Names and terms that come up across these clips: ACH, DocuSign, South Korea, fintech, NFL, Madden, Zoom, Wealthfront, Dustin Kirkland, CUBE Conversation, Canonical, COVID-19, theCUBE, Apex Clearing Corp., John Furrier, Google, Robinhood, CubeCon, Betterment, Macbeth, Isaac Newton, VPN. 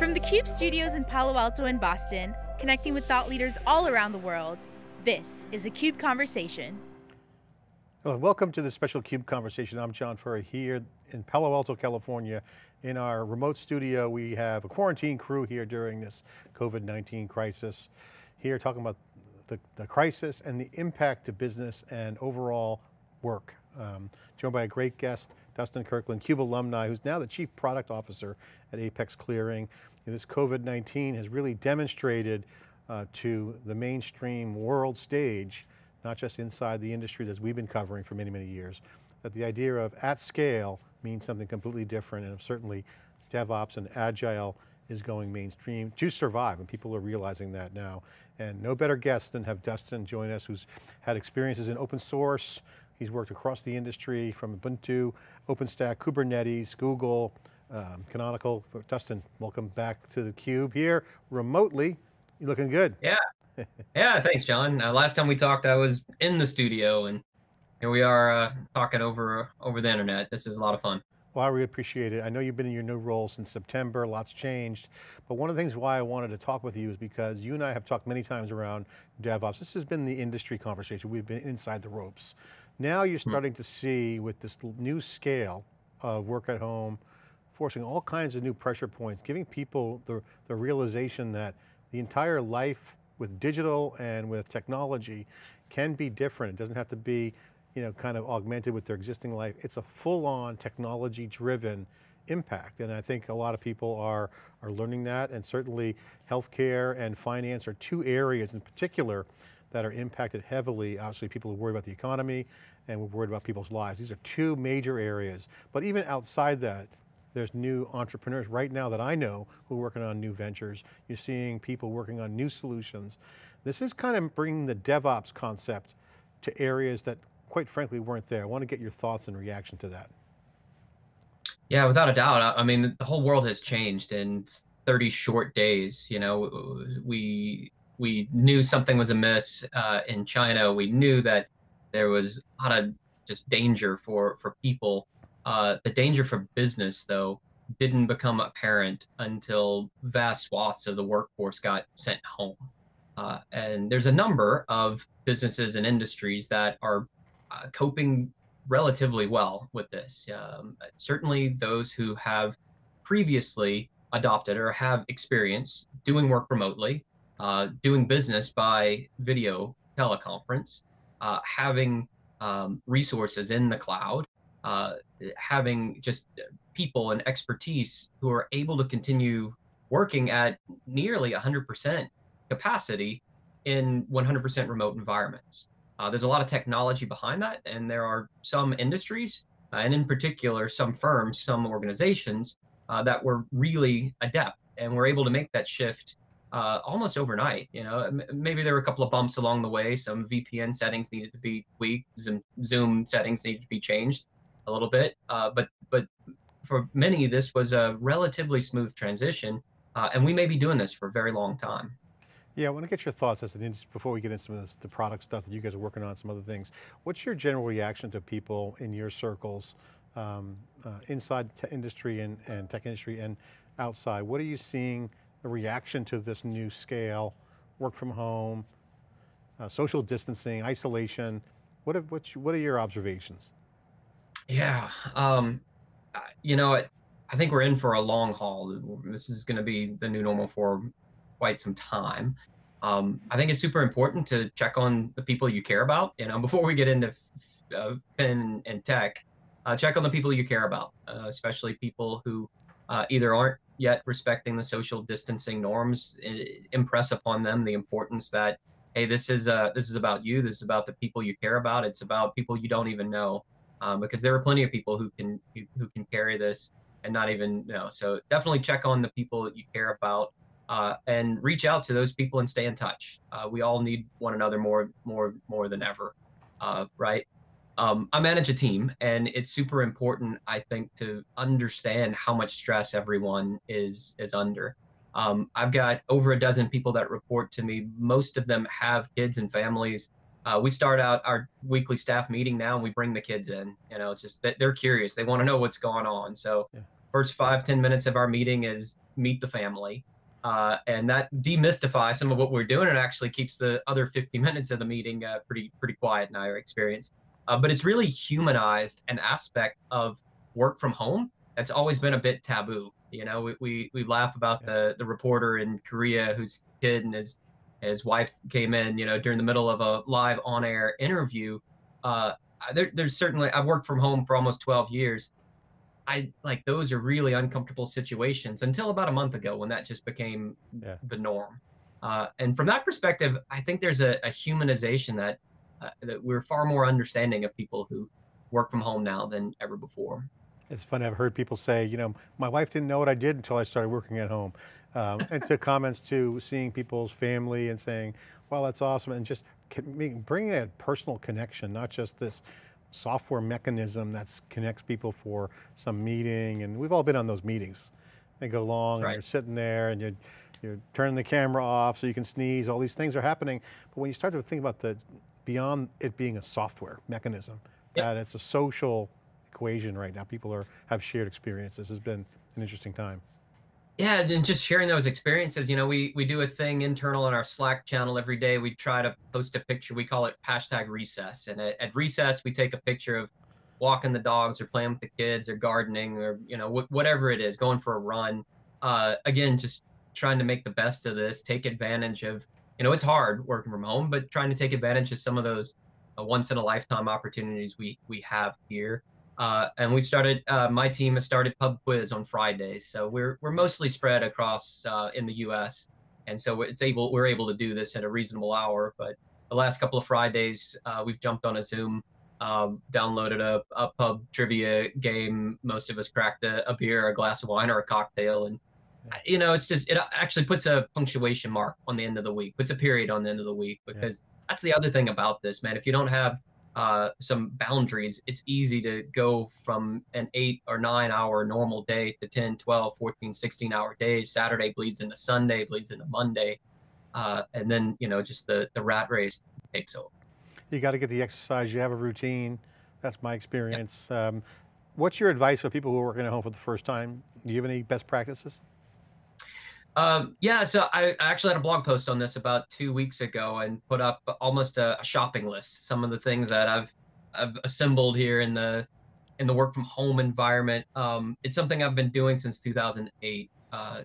From the CUBE studios in Palo Alto and Boston, connecting with thought leaders all around the world, this is a CUBE Conversation. Hello, welcome to the special CUBE Conversation. I'm John Furrier here in Palo Alto, California. In our remote studio, we have a quarantine crew here during this COVID-19 crisis. Here talking about the crisis and the impact to business and overall work. Joined by a great guest, Dustin Kirkland, CUBE alumni, who's now the Chief Product Officer at Apex Clearing. And this COVID-19 has really demonstrated to the mainstream world stage, not just inside the industry that we've been covering for many, many years, that the idea of at scale means something completely different, and certainly DevOps and Agile is going mainstream to survive, and people are realizing that now. And no better guest than have Dustin join us, who's had experiences in open source. He's worked across the industry from Ubuntu, OpenStack, Kubernetes, Google, Canonical. Dustin, welcome back to theCUBE here remotely. You looking good? Yeah. Yeah, thanks, John. Last time we talked, I was in the studio, and here we are talking over the internet. This is a lot of fun. Well, I really appreciate it. I know you've been in your new role since September, lots changed, but one of the things why I wanted to talk with you is because you and I have talked many times around DevOps. This has been the industry conversation. We've been inside the ropes. Now you're starting to see, with this new scale of work at home, forcing all kinds of new pressure points, giving people the realization that the entire life with digital and with technology can be different. It doesn't have to be, you know, kind of augmented with their existing life. It's a full-on technology-driven impact. And I think a lot of people are learning that, and certainly healthcare and finance are two areas in particular that are impacted heavily. Obviously, people are worried about the economy and we're worried about people's lives. These are two major areas. But even outside that, there's new entrepreneurs right now that I know who are working on new ventures. You're seeing people working on new solutions. This is kind of bringing the DevOps concept to areas that, quite frankly, weren't there. I want to get your thoughts and reaction to that. Yeah, without a doubt. I mean, the whole world has changed in 30 short days. You know, we knew something was amiss in China. We knew that there was a lot of just danger for people. The danger for business, though, didn't become apparent until vast swaths of the workforce got sent home. And there's a number of businesses and industries that are coping relatively well with this. Certainly those who have previously adopted or have experience doing work remotely, doing business by video teleconference, having resources in the cloud, having just people and expertise who are able to continue working at nearly 100% capacity in 100% remote environments. There's a lot of technology behind that, and there are some industries, and in particular some firms, some organizations that were really adept and were able to make that shift almost overnight. You know, maybe there were a couple of bumps along the way. Some VPN settings needed to be tweaked, Zoom settings needed to be changed a little bit, but for many, this was a relatively smooth transition, and we may be doing this for a very long time. Yeah, I want to get your thoughts as an industry before we get into some of this, the product stuff that you guys are working on, some other things. What's your general reaction to people in your circles, inside tech industry and tech industry and outside? What are you seeing the reaction to this new scale, work from home, social distancing, isolation? What are your observations? Yeah, you know, I think we're in for a long haul. This is going to be the new normal for quite some time. I think it's super important to check on the people you care about. You know, before we get into fin and tech, check on the people you care about, especially people who either aren't yet respecting the social distancing norms. Impress upon them the importance that, hey, this is about you. This is about the people you care about. It's about people you don't even know. Because there are plenty of people who can carry this and not even know. So definitely check on the people you care about, and reach out to those people and stay in touch. We all need one another more than ever, right? I manage a team, and it's super important, I think, to understand how much stress everyone is under. I've got over a dozen people that report to me. Most of them have kids and families. We start out our weekly staff meeting now, and we bring the kids in. You know, it's just that they're curious. They want to know what's going on. So First 5-10 minutes of our meeting is meet the family. And that demystifies some of what we're doing and actually keeps the other 50 minutes of the meeting pretty quiet in our experience. But it's really humanized an aspect of work from home that's always been a bit taboo. You know, we laugh about the reporter in Korea whose kid and his wife came in, you know, during the middle of a live on-air interview. There's certainly, I've worked from home for almost 12 years. Those are really uncomfortable situations until about a month ago when that just became the norm. And from that perspective, I think there's a humanization that we're far more understanding of people who work from home now than ever before. It's funny, I've heard people say, you know, my wife didn't know what I did until I started working at home. And to comments to seeing people's family and saying, wow, that's awesome. And just bringing a personal connection, not just this software mechanism that connects people for some meeting. And we've all been on those meetings. They go long and you're sitting there and you're turning the camera off so you can sneeze, all these things are happening. But when you start to think about beyond it being a software mechanism, that it's a social equation right now. People have shared experiences. It's been an interesting time. Yeah, and just sharing those experiences. You know, we do a thing internal in our Slack channel every day. We try to post a picture. We call it #recess. And at recess, we take a picture of walking the dogs or playing with the kids or gardening or, you know, whatever it is, going for a run. Again, just trying to make the best of this, take advantage of, you know, it's hard working from home, but trying to take advantage of some of those once in a lifetime opportunities we have here. And we started, my team has started pub quiz on Fridays. So we're mostly spread across in the US. And so we're able to do this at a reasonable hour. But the last couple of Fridays, we've jumped on a Zoom, downloaded a pub trivia game. Most of us cracked a beer, a glass of wine, or a cocktail. And, you know, it's just, it actually puts a punctuation mark on the end of the week, puts a period on the end of the week, because that's the other thing about this, man. If you don't have some boundaries, it's easy to go from an 8 or 9 hour normal day to 10, 12, 14, 16 hour days. Saturday bleeds into Sunday, bleeds into Monday. And then, you know, just the rat race takes over. You got to get the exercise. You have a routine. That's my experience. Yep. What's your advice for people who are working at home for the first time? Do you have any best practices? Yeah, so I actually had a blog post on this about 2 weeks ago and put up almost a shopping list. Some of the things that I've assembled here in the work from home environment. It's something I've been doing since 2008.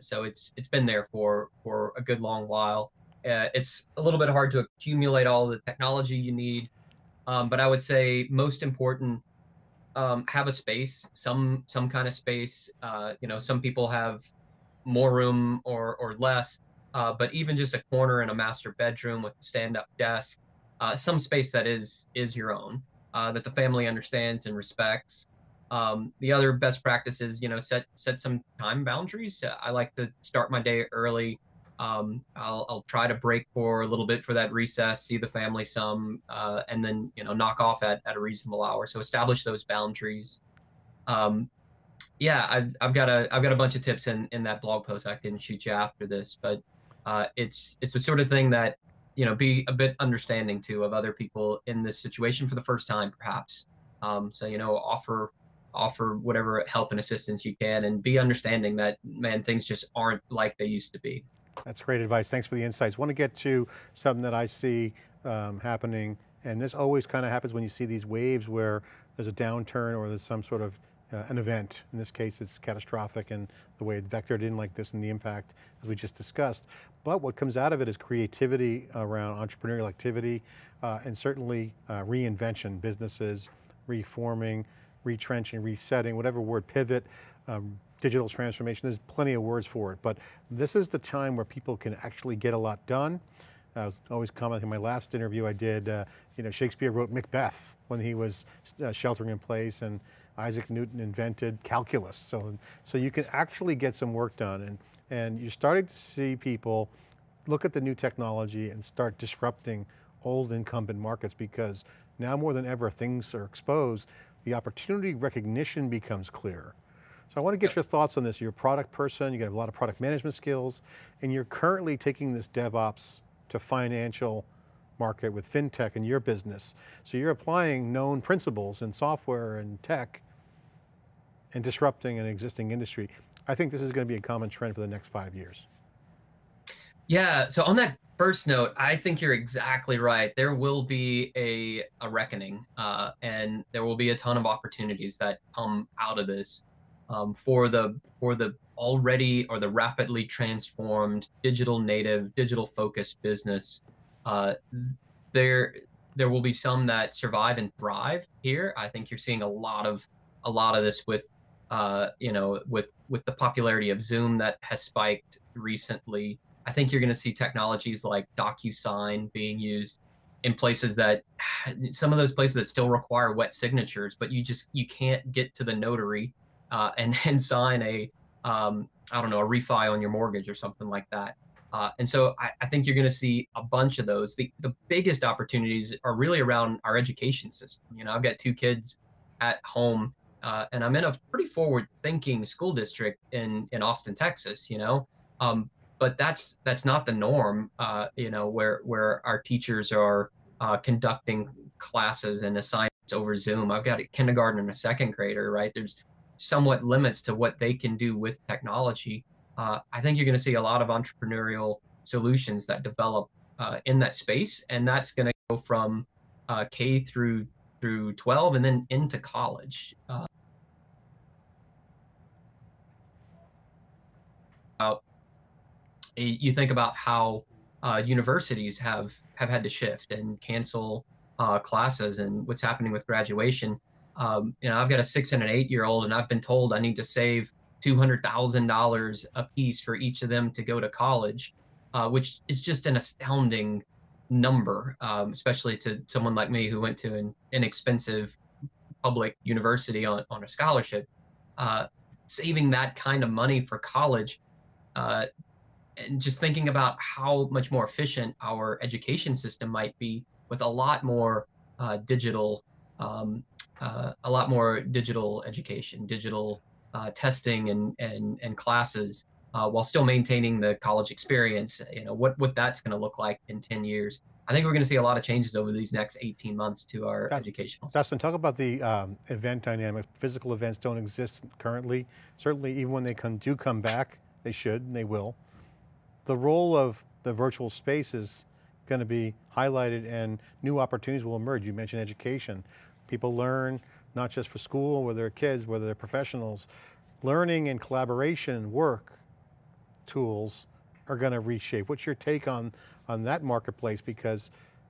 So it's been there for a good long while. It's a little bit hard to accumulate all the technology you need. But I would say most important, have a space, some kind of space. You know, some people have more room or less, but even just a corner in a master bedroom with a stand-up desk, some space that is your own, that the family understands and respects. The other best practice is, you know, set some time boundaries. I like to start my day early. I'll try to break for a little bit for that recess, see the family some, and then, you know, knock off at a reasonable hour. So establish those boundaries. Yeah, I've got a bunch of tips in that blog post. I can shoot you after this, but it's the sort of thing that, you know, be a bit understanding of other people in this situation for the first time, perhaps. So, you know, offer whatever help and assistance you can, and be understanding that, man, things just aren't like they used to be. That's great advice. Thanks for the insights. I want to get to something that I see happening, and this always kind of happens when you see these waves where there's a downturn or there's some sort of an event. In this case, it's catastrophic, and the way it vectored in like this and the impact as we just discussed. But what comes out of it is creativity around entrepreneurial activity, and certainly reinvention, businesses, reforming, retrenching, resetting, whatever word, pivot, digital transformation, there's plenty of words for it. But this is the time where people can actually get a lot done. I was always commenting in my last interview I did, you know, Shakespeare wrote Macbeth when he was sheltering in place, and Isaac Newton invented calculus. So you can actually get some work done, and you're starting to see people look at the new technology and start disrupting old incumbent markets, because now more than ever things are exposed, the opportunity recognition becomes clearer. So I want to get your thoughts on this. You're a product person, you have a lot of product management skills, and you're currently taking this DevOps to financial market with FinTech in your business. So you're applying known principles in software and tech and disrupting an existing industry. I think this is going to be a common trend for the next 5 years. Yeah, so on that first note, I think you're exactly right. There will be a reckoning, and there will be a ton of opportunities that come out of this for the already or the rapidly transformed digital native, digital focused business. There will be some that survive and thrive here. I think you're seeing a lot of this with with the popularity of Zoom that has spiked recently. I think you're going to see technologies like DocuSign being used in places that, some of those places that still require wet signatures, but you can't get to the notary and sign a refi on your mortgage or something like that. And so I think you're going to see a bunch of those. The biggest opportunities are really around our education system. You know, I've got two kids at home, and I'm in a pretty forward-thinking school district in Austin, Texas, you know. But that's not the norm, where our teachers are conducting classes and assignments over Zoom. I've got a kindergarten and a second grader, right? There's somewhat limits to what they can do with technology. I think you're going to see a lot of entrepreneurial solutions that develop in that space, and that's going to go from K through 12 and then into college. You think about how universities have had to shift and cancel classes and what's happening with graduation. I've got a 6- and an 8-year-old, and I've been told I need to save $200,000 a piece for each of them to go to college, which is just an astounding number, especially to someone like me who went to an inexpensive public university on a scholarship. Saving that kind of money for college, and just thinking about how much more efficient our education system might be with a lot more digital education, digital testing and classes, while still maintaining the college experience. You know what that's going to look like in 10 years. I think we're going to see a lot of changes over these next 18 months to our educational system. Dustin, talk about the event dynamic. Physical events don't exist currently. Certainly, even when they do come back, they should and they will. The role of the virtual space is going to be highlighted and new opportunities will emerge. You mentioned education. People learn, not just for school, whether they're kids, whether they're professionals. Learning and collaboration work tools are going to reshape. What's your take on that marketplace? Because,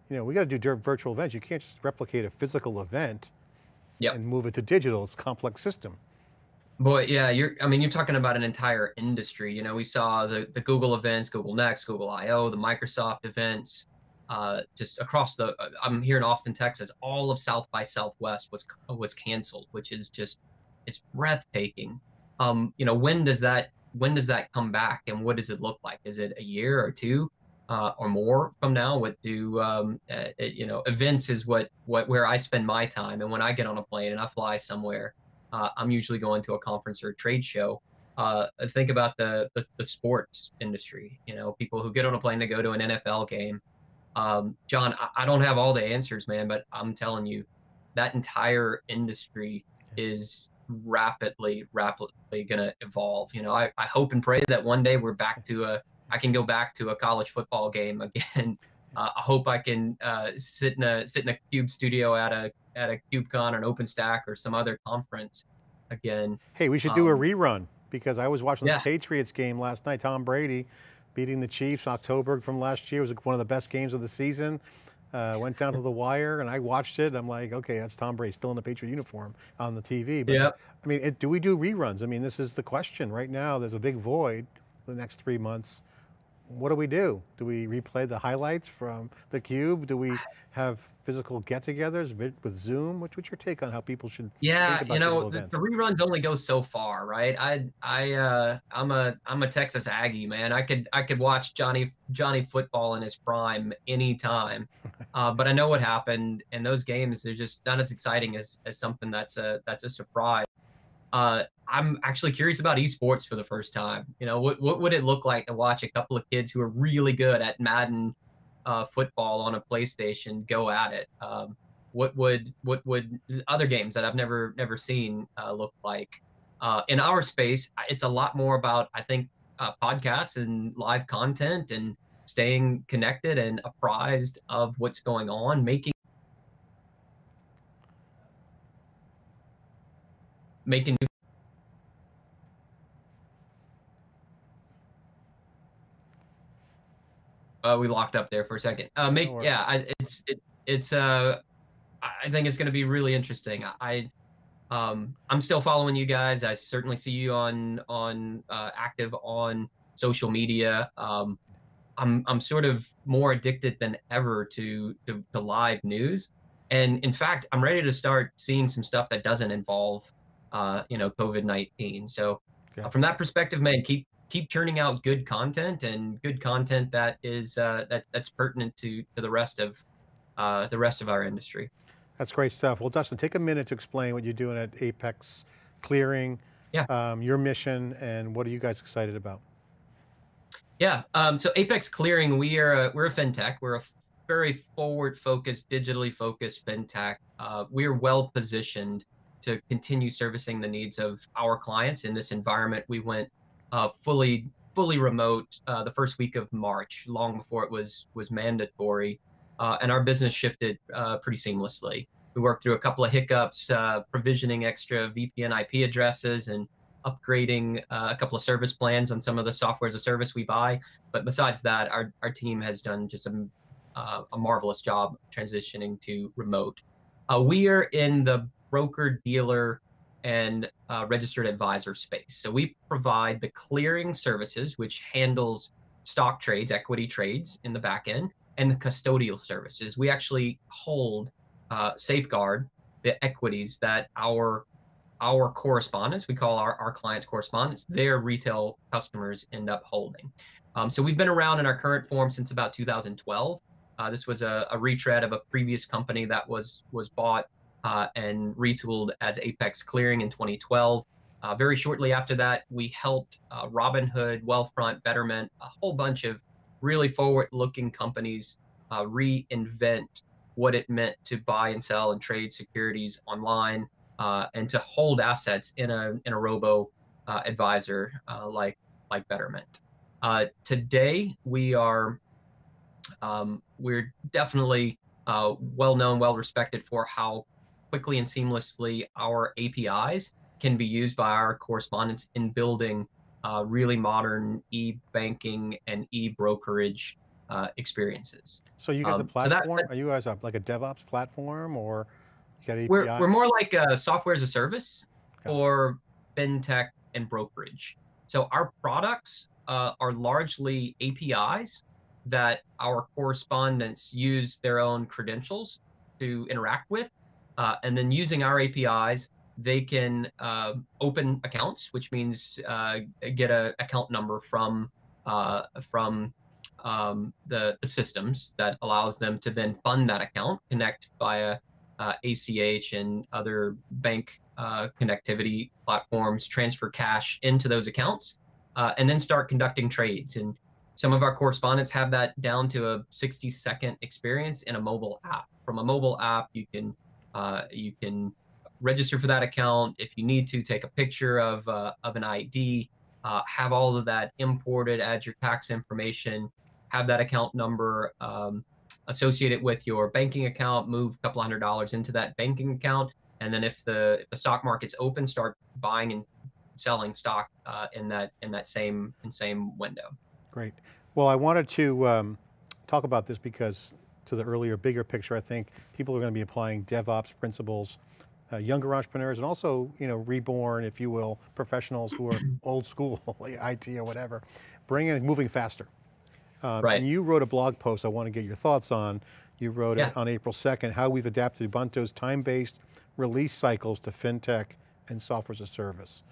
you know, we got to do virtual events. You can't just replicate a physical event and move it to digital. It's a complex system. Boy, yeah, you're talking about an entire industry. You know, we saw the Google events, Google Next, Google I.O., the Microsoft events, just across I'm here in Austin, Texas, all of South by Southwest was canceled, which is just, it's breathtaking. When does that come back and what does it look like? Is it a year or two or more from now? What do, events is where I spend my time. And when I get on a plane and I fly somewhere, I'm usually going to a conference or a trade show. Think about the sports industry, you know, people who get on a plane to go to an NFL game. John, I don't have all the answers, man, but I'm telling you, that entire industry is rapidly going to evolve. You know, I hope and pray that one day we're back to I can go back to a college football game again. I hope I can sit in a CUBE studio at a CubeCon or an OpenStack or some other conference again. Hey, we should do a rerun, because I was watching the Patriots game last night, Tom Brady beating the Chiefs, October from last year. It was one of the best games of the season. Went down to the wire and I watched it. I'm like, okay, that's Tom Brady still in the Patriot uniform on the TV. But I mean, do we do reruns? I mean, this is the question right now. There's a big void for the next 3 months. What do we do? Do we replay the highlights from the Cube? Do we have physical get-togethers with Zoom? What's your take on how people should think about the reruns only go so far, right? I'm a Texas Aggie, man. I could watch Johnny Football in his prime anytime, but I know what happened, and those games, they're just not as exciting as something that's a surprise. I'm actually curious about esports for the first time. You know, what would it look like to watch a couple of kids who are really good at Madden football on a PlayStation go at it? What would other games that I've never seen look like? In our space, it's a lot more about, I think, podcasts and live content and staying connected and apprised of what's going on, making new. We locked up there for a second. I think it's going to be really interesting. I'm still following you guys. I certainly see you on active on social media. I'm sort of more addicted than ever to live news, and in fact, I'm ready to start seeing some stuff that doesn't involve, COVID-19. So from that perspective, man, keep churning out good content, and good content that is that's pertinent to the rest of our industry. That's great stuff. Well, Dustin, take a minute to explain what you're doing at Apex Clearing, your mission, and what are you guys excited about? Yeah, so Apex Clearing, we're a fintech. We're a very forward-focused, digitally-focused fintech. We're well-positioned to continue servicing the needs of our clients in this environment. We went fully remote the first week of March, long before it was mandatory. And our business shifted pretty seamlessly. We worked through a couple of hiccups, provisioning extra VPN IP addresses and upgrading a couple of service plans on some of the software as a service we buy. But besides that, our team has done just a marvelous job transitioning to remote. We are in the broker, dealer, and registered advisor space. So we provide the clearing services, which handles stock trades, equity trades in the back end, and the custodial services. We actually hold, safeguard the equities that our correspondents, we call our clients correspondents, their retail customers end up holding. So we've been around in our current form since about 2012. This was a retread of a previous company that was bought and retooled as Apex Clearing in 2012. Very shortly after that, we helped Robinhood, Wealthfront, Betterment, a whole bunch of really forward-looking companies reinvent what it meant to buy and sell and trade securities online and to hold assets in a robo advisor like Betterment. Today we are we're definitely well known, well respected for how quickly and seamlessly our APIs can be used by our correspondents in building really modern e-banking and e-brokerage experiences. So you guys a platform? Are you guys like a DevOps platform, or you got API? We're more like a software as a service or fintech and brokerage. So our products are largely APIs that our correspondents use their own credentials to interact with. And then using our APIs, they can open accounts, which means get an account number from the systems that allows them to then fund that account, connect via ACH and other bank connectivity platforms, transfer cash into those accounts, and then start conducting trades. And some of our correspondents have that down to a 60-second experience in a mobile app. From a mobile app, you can register for that account. If you need to, take a picture of an ID, have all of that imported, add your tax information, have that account number associate it with your banking account, move a couple $100 into that banking account, and then if the stock market's open, start buying and selling stock in that same window. Great. Well, I wanted to talk about this because to the earlier, bigger picture, I think people are going to be applying DevOps principles. Younger entrepreneurs, and also, reborn, if you will, professionals who are old school, like IT or whatever, moving faster. Right. And you wrote a blog post I want to get your thoughts on. You wrote it on April 2nd, how we've adapted Ubuntu's time-based release cycles to FinTech and software as a service.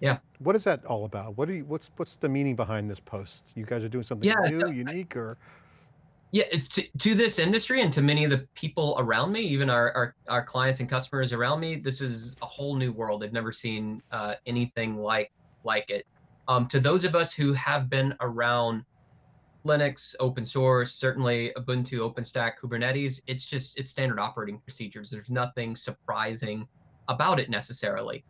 Yeah. What is that all about? What's the meaning behind this post? You guys are doing something new, unique, or? Yeah, it's to this industry and to many of the people around me, even our clients and customers around me, this is a whole new world. They've never seen anything like it. To those of us who have been around Linux, open source, certainly Ubuntu, OpenStack, Kubernetes, it's standard operating procedures. There's nothing surprising about it necessarily.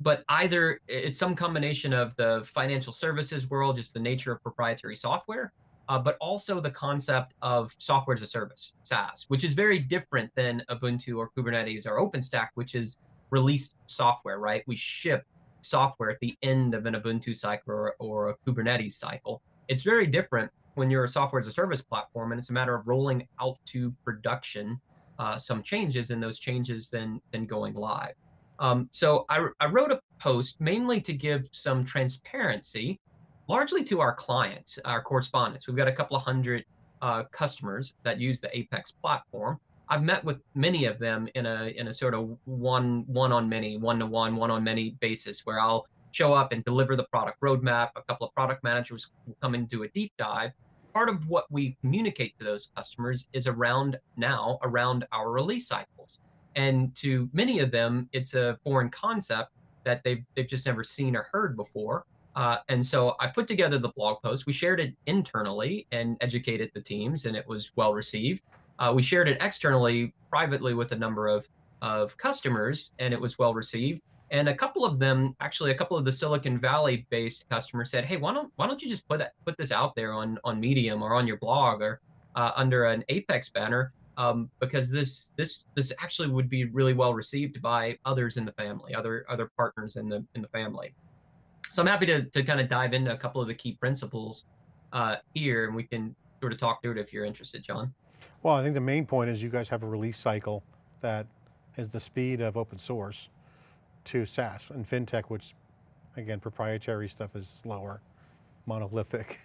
But either it's some combination of the financial services world, just the nature of proprietary software, but also the concept of software as a service, SaaS, which is very different than Ubuntu or Kubernetes or OpenStack, which is released software, right? We ship software at the end of an Ubuntu cycle or a Kubernetes cycle. It's very different when you're a software as a service platform, and it's a matter of rolling out to production some changes, and those changes then going live. So I wrote a post mainly to give some transparency, largely to our clients, our correspondents. We've got a couple of hundred customers that use the Apex platform. I've met with many of them in a sort of one-on-many basis, where I'll show up and deliver the product roadmap. A couple of product managers will come and do a deep dive. Part of what we communicate to those customers is around our release cycles. And to many of them, it's a foreign concept that they've just never seen or heard before. And so I put together the blog post. We shared it internally and educated the teams, and it was well received. We shared it externally, privately, with a number of customers, and it was well received. And a couple of them, actually, a couple of the Silicon Valley-based customers said, "Hey, why don't you just put this out there on Medium or on your blog or under an Apex banner, because this actually would be really well received by others in the family, other partners in the family." So I'm happy to kind of dive into a couple of the key principles here, and we can sort of talk through it if you're interested, John. Well, I think the main point is you guys have a release cycle that is the speed of open source to SaaS and FinTech, which again, proprietary stuff is slower, monolithic.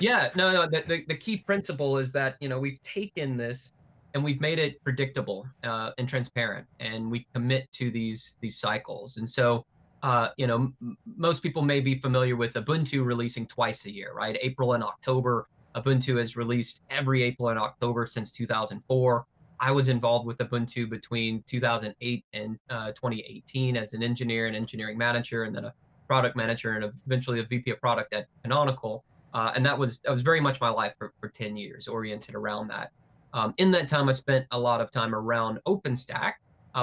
Yeah, no, the key principle is that, you know, we've taken this and we've made it predictable and transparent, and we commit to these cycles. And so, you know, most people may be familiar with Ubuntu releasing twice a year, right? April and October. Ubuntu has released every April and October since 2004. I was involved with Ubuntu between 2008 and 2018 as an engineer and engineering manager, and then a product manager, and eventually a VP of product at Canonical. And that was very much my life for 10 years, oriented around that. In that time, I spent a lot of time around OpenStack,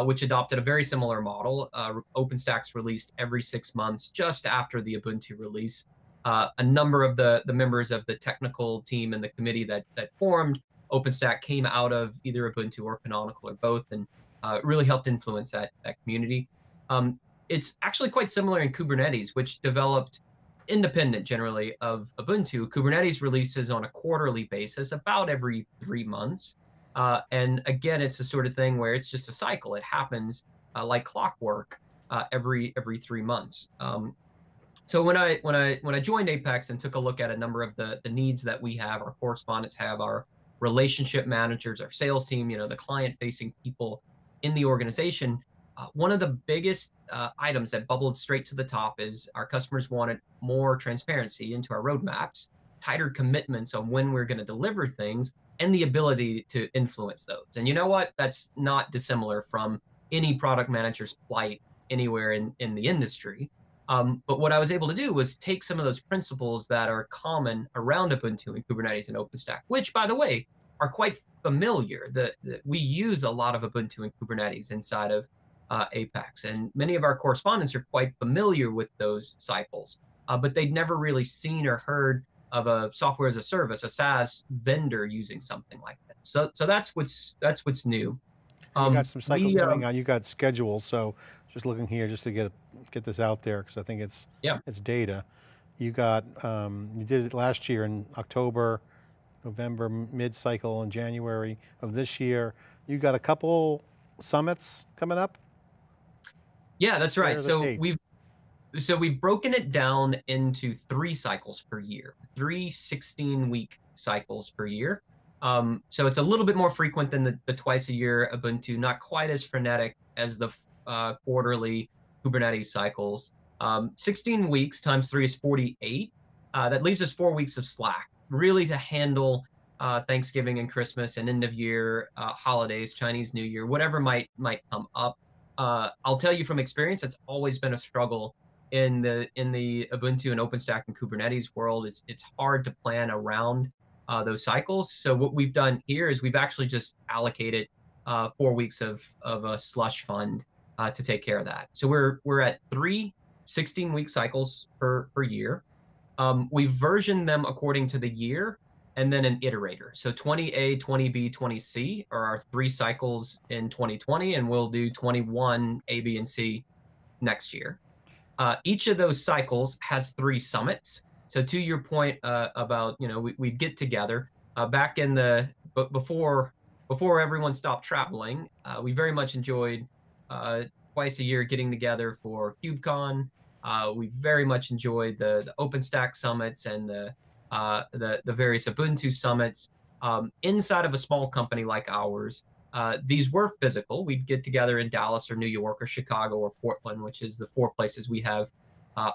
which adopted a very similar model. OpenStack's released every 6 months, just after the Ubuntu release. A number of the members of the technical team and the committee that formed OpenStack came out of either Ubuntu or Canonical or both, and really helped influence that community. It's actually quite similar in Kubernetes, which developed independent generally of Ubuntu. Kubernetes releases on a quarterly basis, about every 3 months. And again, it's the sort of thing where it's just a cycle. It happens like clockwork every 3 months. So when I joined Apex and took a look at a number of the needs that we have, our correspondents have, our relationship managers, our sales team, you know, the client-facing people in the organization, one of the biggest items that bubbled straight to the top is our customers wanted more transparency into our roadmaps, tighter commitments on when we're going to deliver things, and the ability to influence those. And you know what? That's not dissimilar from any product manager's plight anywhere in the industry. But what I was able to do was take some of those principles that are common around Ubuntu and Kubernetes and OpenStack, which, by the way, are quite familiar. We use a lot of Ubuntu and Kubernetes inside of Apex, and many of our correspondents are quite familiar with those cycles, but they'd never really seen or heard of a software as a service, a SaaS vendor using something like that. So that's what's new. You got some cycles going on. You got schedules, so. Just looking here, just to get this out there, because I think it's data. You got you did it last year in October, November, mid-cycle, and January of this year. You got a couple summits coming up. Yeah, that's right. So we've broken it down into 3 cycles per year, 3 16-week cycles per year. So it's a little bit more frequent than the twice a year Ubuntu, not quite as frenetic as the quarterly Kubernetes cycles. 16 weeks times 3 is 48. That leaves us 4 weeks of slack, really to handle Thanksgiving and Christmas and end of year holidays, Chinese New Year, whatever might come up. I'll tell you from experience, it's always been a struggle in the Ubuntu and OpenStack and Kubernetes world. It's hard to plan around those cycles. So what we've done here is we've actually just allocated 4 weeks of a slush fund to take care of that. So we're at 3 16-week cycles per year. We version them according to the year and then an iterator. So 20A, 20B, 20C are our 3 cycles in 2020, and we'll do 21 A, B, and C next year. Each of those cycles has 3 summits. So to your point about, you know, we get together back in the, before everyone stopped traveling, we very much enjoyed twice a year getting together for CubeCon. We very much enjoyed the OpenStack summits and the various Ubuntu summits. Inside of a small company like ours, these were physical. We'd get together in Dallas or New York or Chicago or Portland, which is the 4 places we have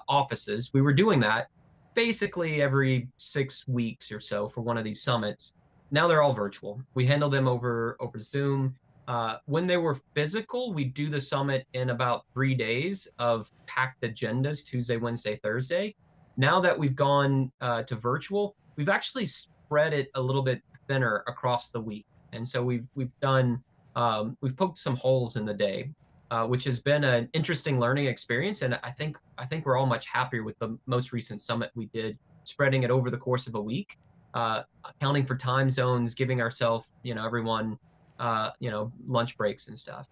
offices. We were doing that basically every 6 weeks or so for one of these summits. Now they're all virtual. We handle them over Zoom. When they were physical, we do the summit in about 3 days of packed agendas, Tuesday, Wednesday, Thursday. Now that we've gone to virtual, we've actually spread it a little bit thinner across the week. And so we've done, we've poked some holes in the day, which has been an interesting learning experience. And I think we're all much happier with the most recent summit we did, spreading it over the course of a week, accounting for time zones, giving ourselves, you know, everyone, you know, lunch breaks and stuff.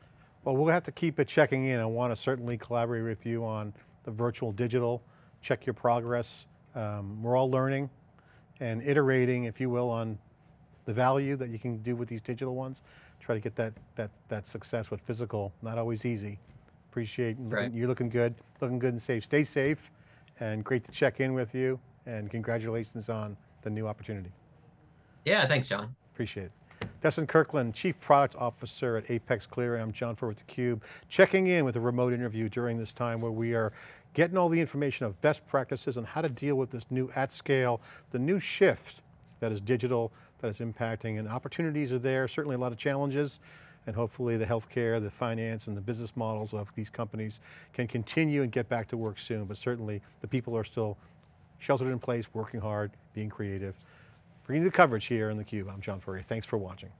Well, we'll have to keep it checking in. I want to certainly collaborate with you on the virtual digital, check your progress. We're all learning and iterating, if you will, on the value that you can do with these digital ones. Try to get that success with physical, not always easy. Appreciate right. You're looking good and safe. Stay safe, and great to check in with you, and congratulations on the new opportunity. Yeah, thanks, John. Appreciate it. Dustin Kirkland, Chief Product Officer at Apex Clearing. I'm John Furrier with theCUBE, checking in with a remote interview during this time where we are getting all the information of best practices on how to deal with this new at scale, the new shift that is digital, that is impacting, and opportunities are there, certainly a lot of challenges, and hopefully the healthcare, the finance, and the business models of these companies can continue and get back to work soon, but certainly the people are still sheltered in place, working hard, being creative. Bringing you the coverage here on theCUBE, I'm John Furrier, thanks for watching.